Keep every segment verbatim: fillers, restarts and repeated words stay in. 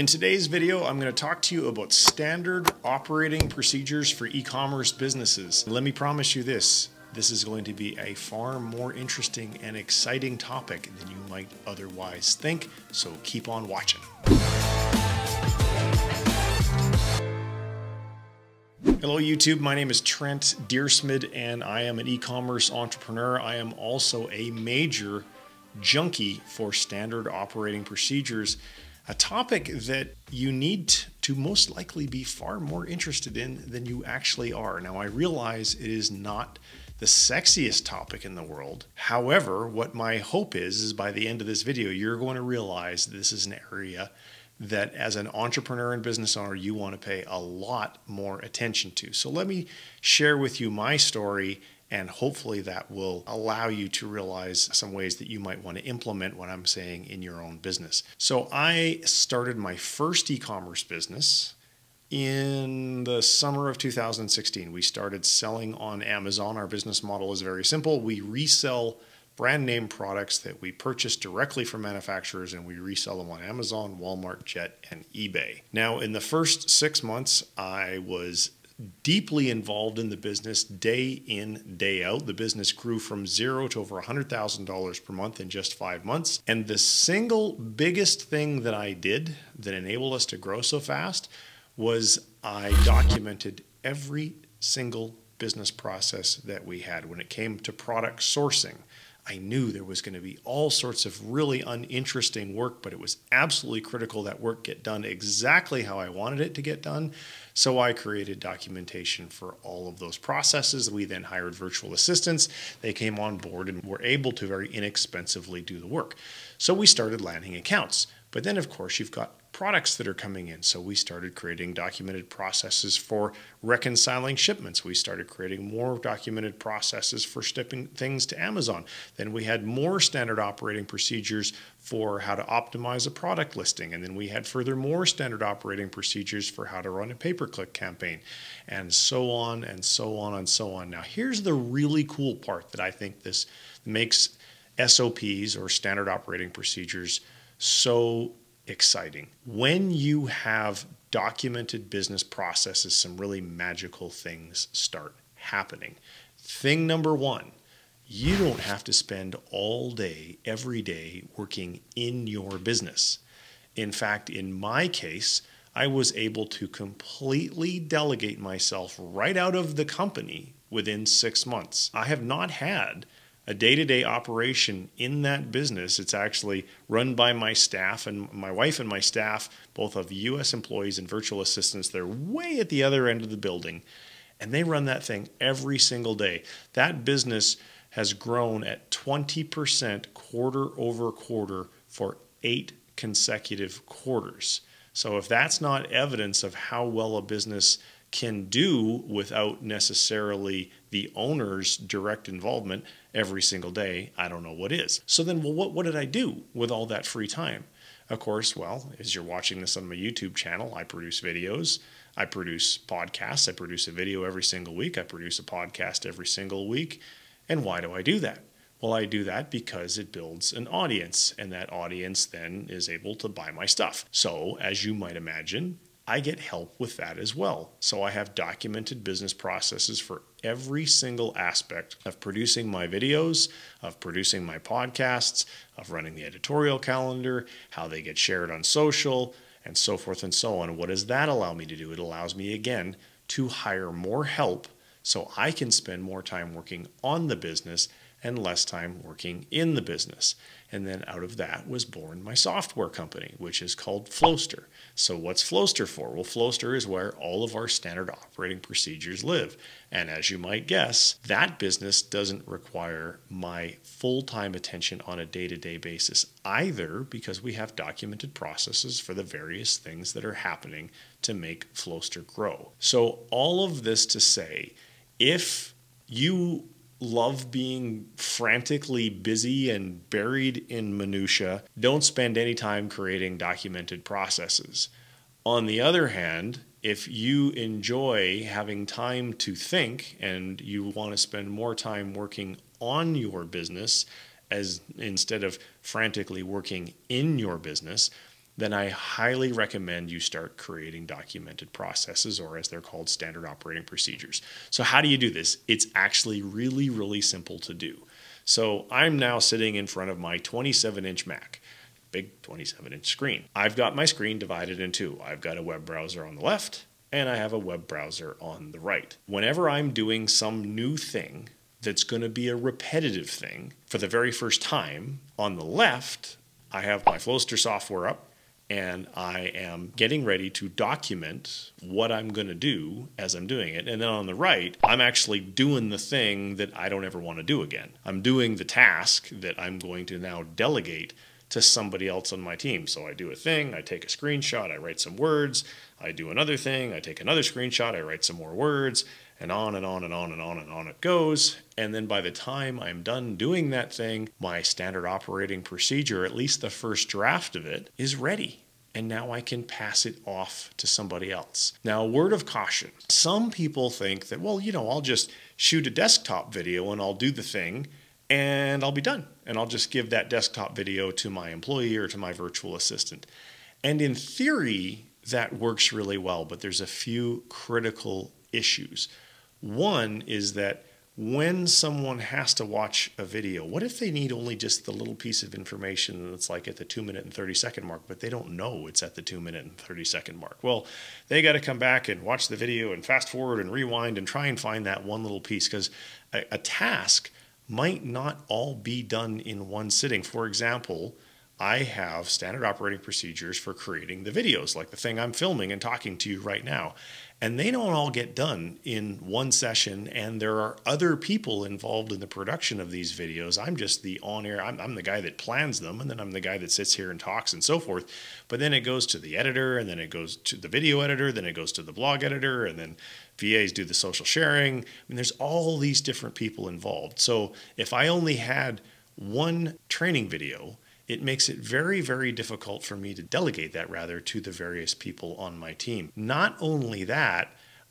In today's video, I'm going to talk to you about standard operating procedures for e-commerce businesses. Let me promise you this, this is going to be a far more interesting and exciting topic than you might otherwise think, so keep on watching. Hello YouTube, my name is Trent Dyrsmid and I am an e-commerce entrepreneur. I am also a major junkie for standard operating procedures, a topic that you need to most likely be far more interested in than you actually are. Now I realize it is not the sexiest topic in the world. However, what my hope is, is by the end of this video, you're going to realize this is an area that as an entrepreneur and business owner, you want to pay a lot more attention to. So let me share with you my story, and hopefully that will allow you to realize some ways that you might want to implement what I'm saying in your own business. So I started my first e-commerce business in the summer of two thousand sixteen. We started selling on Amazon. Our business model is very simple. We resell brand name products that we purchase directly from manufacturers, and we resell them on Amazon, Walmart, Jet, and eBay. Now, in the first six months, I was deeply involved in the business day in, day out. The business grew from zero to over one hundred thousand dollars per month in just five months. And the single biggest thing that I did that enabled us to grow so fast was I documented every single business process that we had. When it came to product sourcing, I knew there was going to be all sorts of really uninteresting work, but it was absolutely critical that work get done exactly how I wanted it to get done. So I created documentation for all of those processes. We then hired virtual assistants. They came on board and were able to very inexpensively do the work. So we started landing accounts. But then, of course, you've got products that are coming in. So we started creating documented processes for reconciling shipments. We started creating more documented processes for shipping things to Amazon. Then we had more standard operating procedures for how to optimize a product listing. And then we had further more standard operating procedures for how to run a pay-per-click campaign, and so on and so on and so on. Now, here's the really cool part that I think this makes S O Ps, or standard operating procedures, so exciting. When you have documented business processes, some really magical things start happening. Thing number one, you don't have to spend all day, every day working in your business. In fact, in my case, I was able to completely delegate myself right out of the company within six months. I have not had a day-to-day operation in that business. It's actually run by my staff, and my wife and my staff, both of U S employees and virtual assistants. They're way at the other end of the building, and they run that thing every single day. That business has grown at twenty percent quarter over quarter for eight consecutive quarters. So if that's not evidence of how well a business can do without necessarily the owner's direct involvement every single day, I don't know what is. So then, well, what, what did I do with all that free time? Of course, well, as you're watching this on my YouTube channel, I produce videos, I produce podcasts, I produce a video every single week, I produce a podcast every single week. And why do I do that? Well, I do that because it builds an audience, and that audience then is able to buy my stuff. So as you might imagine, I get help with that as well. So I have documented business processes for every single aspect of producing my videos, of producing my podcasts, of running the editorial calendar, how they get shared on social, and so forth and so on. What does that allow me to do? It allows me, again, to hire more help so I can spend more time working on the business and less time working in the business. And then out of that was born my software company, which is called Flowster. So what's Flowster for? Well, Flowster is where all of our standard operating procedures live. And as you might guess, that business doesn't require my full-time attention on a day-to-day basis either, because we have documented processes for the various things that are happening to make Flowster grow. So all of this to say, if you love being frantically busy and buried in minutia, don't spend any time creating documented processes. On the other hand, if you enjoy having time to think and you want to spend more time working on your business as instead of frantically working in your business, then I highly recommend you start creating documented processes, or as they're called, standard operating procedures. So how do you do this? It's actually really, really simple to do. So I'm now sitting in front of my twenty-seven inch Mac, big twenty-seven inch screen. I've got my screen divided in two. I've got a web browser on the left and I have a web browser on the right. Whenever I'm doing some new thing that's going to be a repetitive thing, for the very first time, on the left, I have my Flowster software up and I am getting ready to document what I'm going to do as I'm doing it. And then on the right, I'm actually doing the thing that I don't ever want to do again. I'm doing the task that I'm going to now delegate to somebody else on my team. So I do a thing, I take a screenshot, I write some words, I do another thing, I take another screenshot, I write some more words, and on and on and on and on and on it goes. And then by the time I'm done doing that thing, my standard operating procedure, at least the first draft of it, is ready. And now I can pass it off to somebody else. Now, a word of caution. Some people think that, well, you know, I'll just shoot a desktop video and I'll do the thing and I'll be done. And I'll just give that desktop video to my employee or to my virtual assistant. And in theory, that works really well, but there's a few critical issues. One is that when someone has to watch a video, what if they need only just the little piece of information that's like at the two minute and thirty second mark, but they don't know it's at the two minute and thirty second mark? Well, they got to come back and watch the video and fast forward and rewind and try and find that one little piece, because a, a task might not all be done in one sitting. For example, I have standard operating procedures for creating the videos, like the thing I'm filming and talking to you right now. And they don't all get done in one session, and there are other people involved in the production of these videos. I'm just the on-air, I'm, I'm the guy that plans them, and then I'm the guy that sits here and talks and so forth. But then it goes to the editor, and then it goes to the video editor, then it goes to the blog editor, and then V As do the social sharing. I mean, there's all these different people involved. So if I only had one training video, it makes it very, very difficult for me to delegate that rather to the various people on my team. Not only that,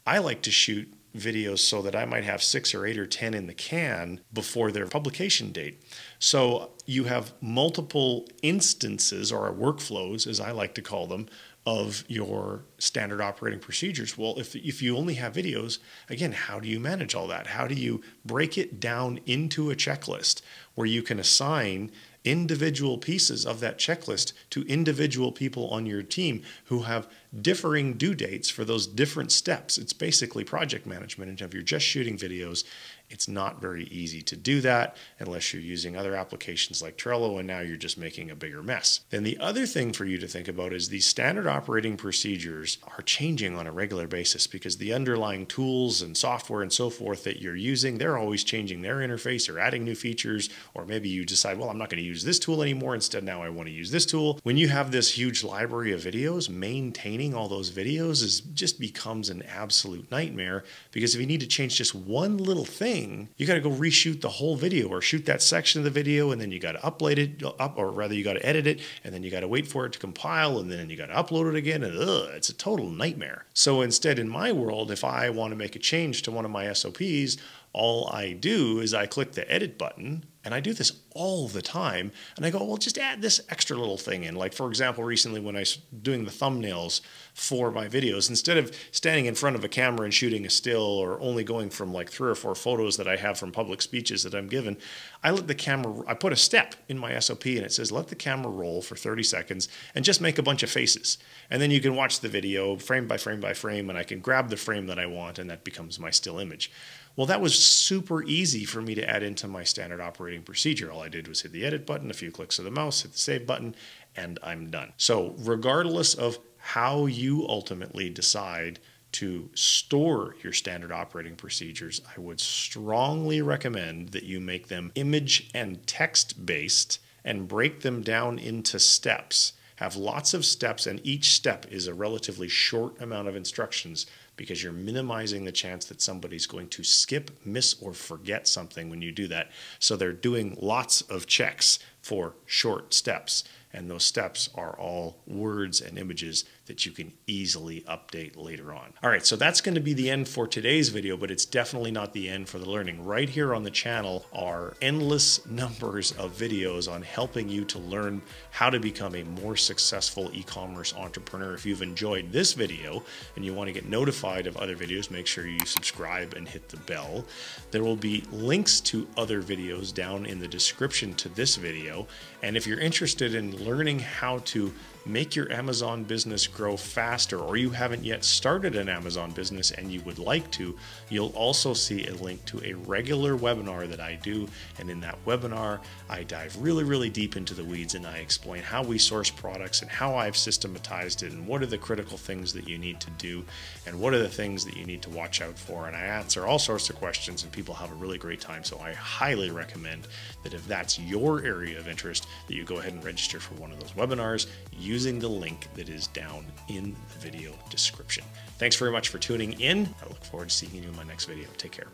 I like to shoot videos so that I might have six or eight or ten in the can before their publication date. So you have multiple instances, or workflows as I like to call them, of your standard operating procedures. Well, if, if you only have videos, again, how do you manage all that? How do you break it down into a checklist where you can assign individual pieces of that checklist to individual people on your team who have differing due dates for those different steps? It's basically project management, and if you're just shooting videos, it's not very easy to do that unless you're using other applications like Trello, and now you're just making a bigger mess. Then the other thing for you to think about is these standard operating procedures are changing on a regular basis, because the underlying tools and software and so forth that you're using, they're always changing their interface or adding new features, or maybe you decide, well, I'm not going to use this tool anymore. Instead, now I want to use this tool. When you have this huge library of videos, maintaining all those videos is just becomes an absolute nightmare, because if you need to change just one little thing, you got to go reshoot the whole video, or shoot that section of the video, and then you got to upload it up, or rather you got to edit it, and then you got to wait for it to compile, and then you got to upload it again, and ugh, it's a total nightmare. So instead, in my world, if I want to make a change to one of my S O Ps, all I do is I click the edit button, and I do this all the time, and I go, well, just add this extra little thing in. Like, for example, recently when I was doing the thumbnails for my videos, instead of standing in front of a camera and shooting a still, or only going from like three or four photos that I have from public speeches that I'm given, I let the camera, I put a step in my S O P, and it says, let the camera roll for thirty seconds and just make a bunch of faces. And then you can watch the video frame by frame by frame, and I can grab the frame that I want, and that becomes my still image. Well, that was super easy for me to add into my standard operating procedure. All I did was hit the edit button, a few clicks of the mouse, hit the save button, and I'm done. So regardless of how you ultimately decide to store your standard operating procedures, I would strongly recommend that you make them image and text based and break them down into steps. Have lots of steps, and each step is a relatively short amount of instructions, because you're minimizing the chance that somebody's going to skip, miss, or forget something when you do that. So they're doing lots of checks for short steps, and those steps are all words and images that you can easily update later on. All right, so that's going to be the end for today's video, but it's definitely not the end for the learning. Right here on the channel are endless numbers of videos on helping you to learn how to become a more successful e-commerce entrepreneur. If you've enjoyed this video and you want to get notified of other videos, make sure you subscribe and hit the bell. There will be links to other videos down in the description to this video. And if you're interested in learning how to make your Amazon business grow faster, or you haven't yet started an Amazon business and you would like to, you'll also see a link to a regular webinar that I do. And in that webinar, I dive really, really deep into the weeds and I explain how we source products and how I've systematized it and what are the critical things that you need to do and what are the things that you need to watch out for. And I answer all sorts of questions and people have a really great time. So I highly recommend that if that's your area of interest, that you go ahead and register for one of those webinars using the link that is down in the video description. Thanks very much for tuning in. I look forward to seeing you in my next video. Take care.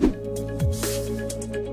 Bye-bye.